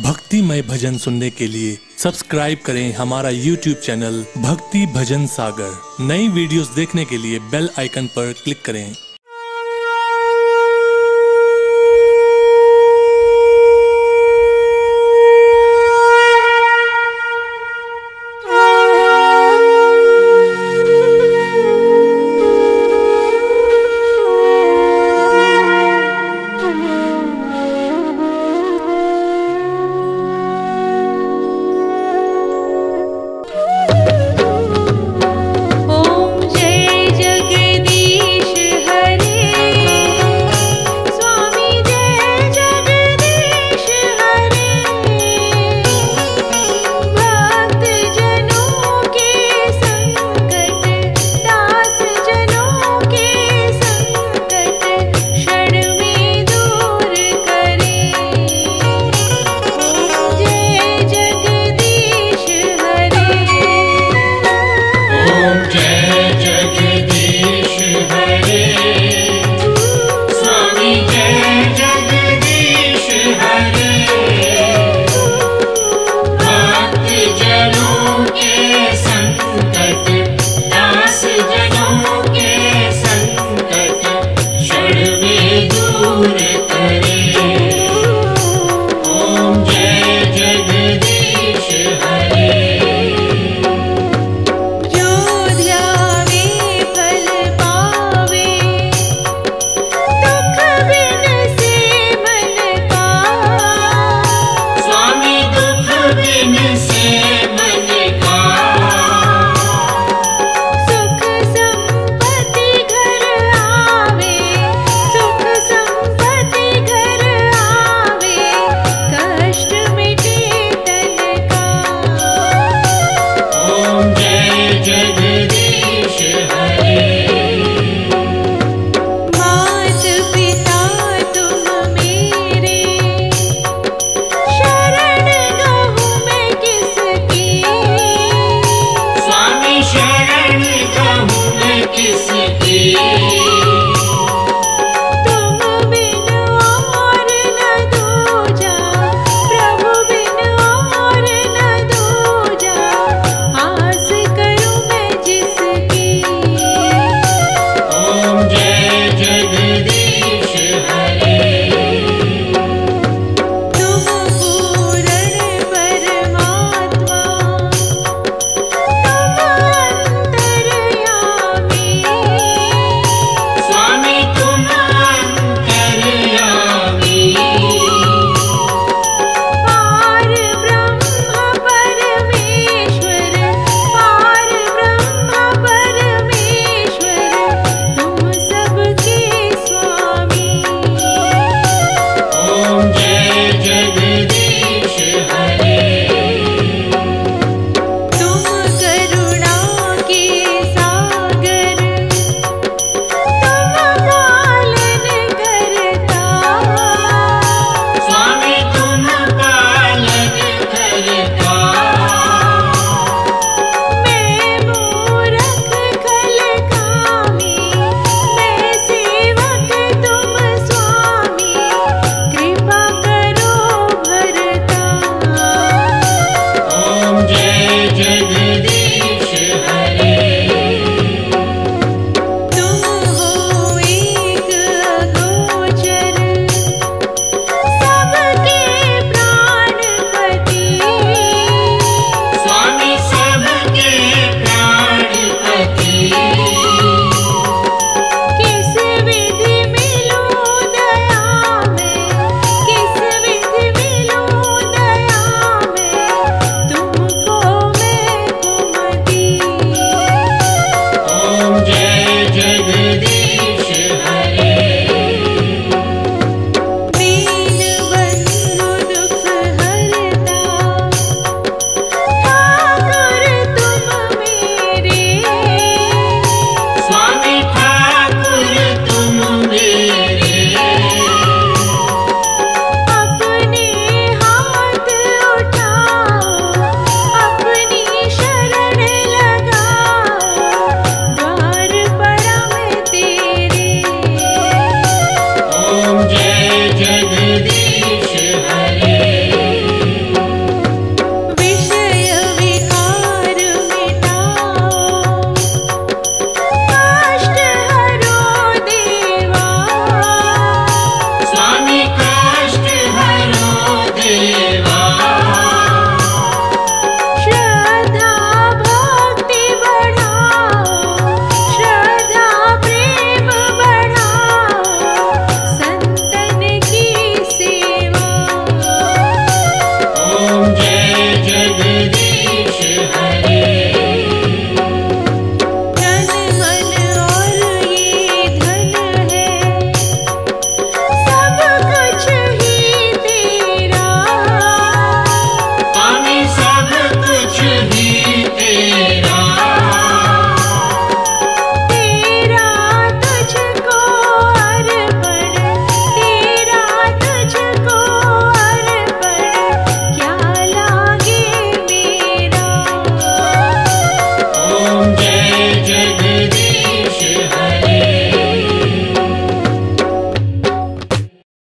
भक्तिमय भजन सुनने के लिए सब्सक्राइब करें हमारा YouTube चैनल भक्ति भजन सागर। नई वीडियोस देखने के लिए बेल आइकन पर क्लिक करें।